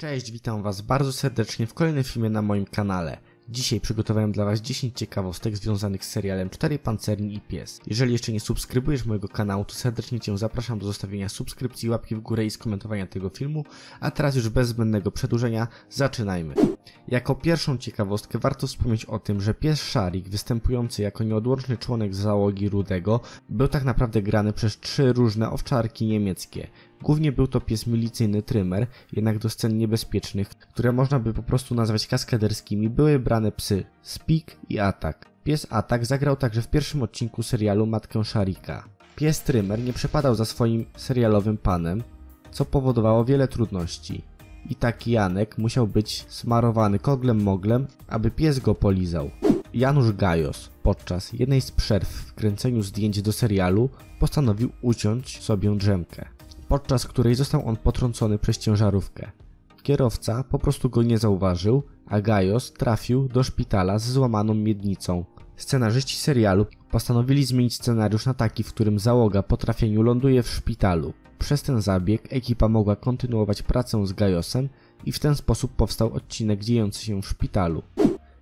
Cześć, witam Was bardzo serdecznie w kolejnym filmie na moim kanale. Dzisiaj przygotowałem dla Was 10 ciekawostek związanych z serialem Czterej pancerni i pies. Jeżeli jeszcze nie subskrybujesz mojego kanału, to serdecznie Cię zapraszam do zostawienia subskrypcji, łapki w górę i skomentowania tego filmu. A teraz już bez zbędnego przedłużenia, zaczynajmy. Jako pierwszą ciekawostkę warto wspomnieć o tym, że pies Szarik, występujący jako nieodłączny członek załogi Rudego, był tak naprawdę grany przez 3 różne owczarki niemieckie. Głównie był to pies milicyjny Trymer, jednak do scen niebezpiecznych, które można by po prostu nazwać kaskaderskimi, były brane psy Speak i Atak. Pies Atak zagrał także w pierwszym odcinku serialu matkę Szarika. Pies Trymer nie przepadał za swoim serialowym panem, co powodowało wiele trudności. I taki Janek musiał być smarowany koglem-moglem, aby pies go polizał. Janusz Gajos podczas jednej z przerw w kręceniu zdjęć do serialu postanowił uciąć sobie drzemkę, podczas której został on potrącony przez ciężarówkę. Kierowca po prostu go nie zauważył, a Gajos trafił do szpitala z złamaną miednicą. Scenarzyści serialu postanowili zmienić scenariusz na taki, w którym załoga po trafieniu ląduje w szpitalu. Przez ten zabieg ekipa mogła kontynuować pracę z Gajosem i w ten sposób powstał odcinek dziejący się w szpitalu.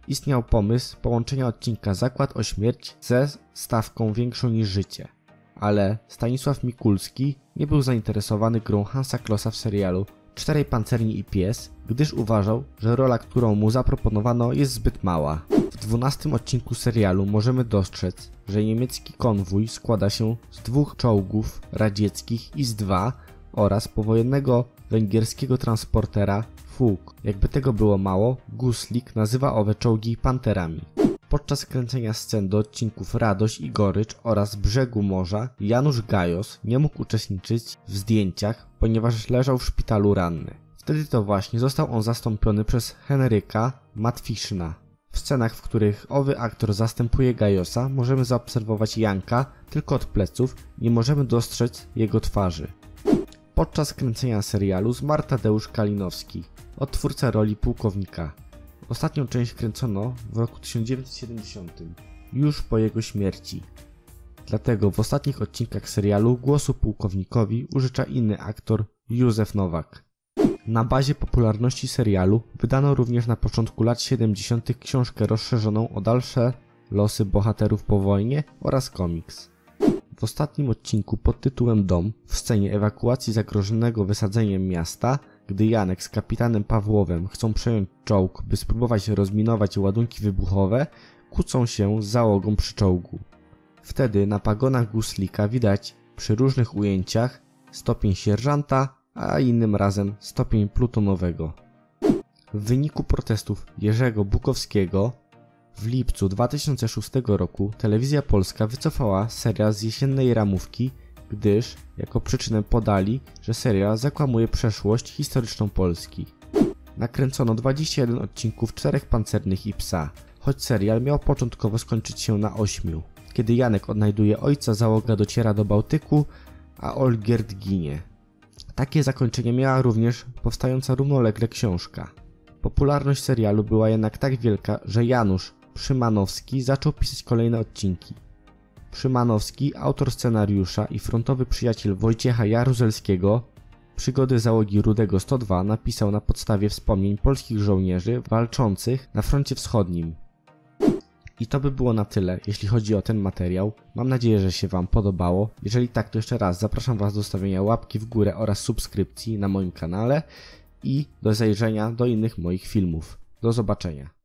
Istniał pomysł połączenia odcinka Zakład o śmierć ze stawką większą niż życie, ale Stanisław Mikulski nie był zainteresowany grą Hansa Klossa w serialu Czterej pancerni i pies, gdyż uważał, że rola, którą mu zaproponowano, jest zbyt mała. W 12 odcinku serialu możemy dostrzec, że niemiecki konwój składa się z 2 czołgów radzieckich IS-2 oraz powojennego węgierskiego transportera Fug. Jakby tego było mało, Guslik nazywa owe czołgi panterami. Podczas kręcenia scen do odcinków Radość i Gorycz oraz Brzegu Morza Janusz Gajos nie mógł uczestniczyć w zdjęciach, ponieważ leżał w szpitalu ranny. Wtedy to właśnie został on zastąpiony przez Henryka Matwiszyna. W scenach, w których owy aktor zastępuje Gajosa, możemy zaobserwować Janka tylko od pleców, nie możemy dostrzec jego twarzy. Podczas kręcenia serialu zmarł Tadeusz Kalinowski, odtwórca roli pułkownika. Ostatnią część kręcono w roku 1970, już po jego śmierci. Dlatego w ostatnich odcinkach serialu głosu pułkownikowi użycza inny aktor, Józef Nowak. Na bazie popularności serialu wydano również na początku lat 70. książkę rozszerzoną o dalsze losy bohaterów po wojnie oraz komiks. W ostatnim odcinku pod tytułem Dom, w scenie ewakuacji zagrożonego wysadzeniem miasta, gdy Janek z kapitanem Pawłowem chcą przejąć czołg, by spróbować rozminować ładunki wybuchowe, kłócą się z załogą przy czołgu. Wtedy na pagonach Guslika widać przy różnych ujęciach stopień sierżanta, a innym razem stopień plutonowego. W wyniku protestów Jerzego Bukowskiego w lipcu 2006 roku Telewizja Polska wycofała serial z jesiennej ramówki, gdyż jako przyczynę podali, że serial zakłamuje przeszłość historyczną Polski. Nakręcono 21 odcinków Czterech pancernych i psa, choć serial miał początkowo skończyć się na 8. Kiedy Janek odnajduje ojca, załoga dociera do Bałtyku, a Olgierd ginie. Takie zakończenie miała również powstająca równolegle książka. Popularność serialu była jednak tak wielka, że Janusz Przymanowski zaczął pisać kolejne odcinki. Przymanowski, autor scenariusza i frontowy przyjaciel Wojciecha Jaruzelskiego, Przygody załogi Rudego 102 napisał na podstawie wspomnień polskich żołnierzy walczących na froncie wschodnim. I to by było na tyle, jeśli chodzi o ten materiał. Mam nadzieję, że się Wam podobało. Jeżeli tak, to jeszcze raz zapraszam Was do stawienia łapki w górę oraz subskrypcji na moim kanale i do zajrzenia do innych moich filmów. Do zobaczenia.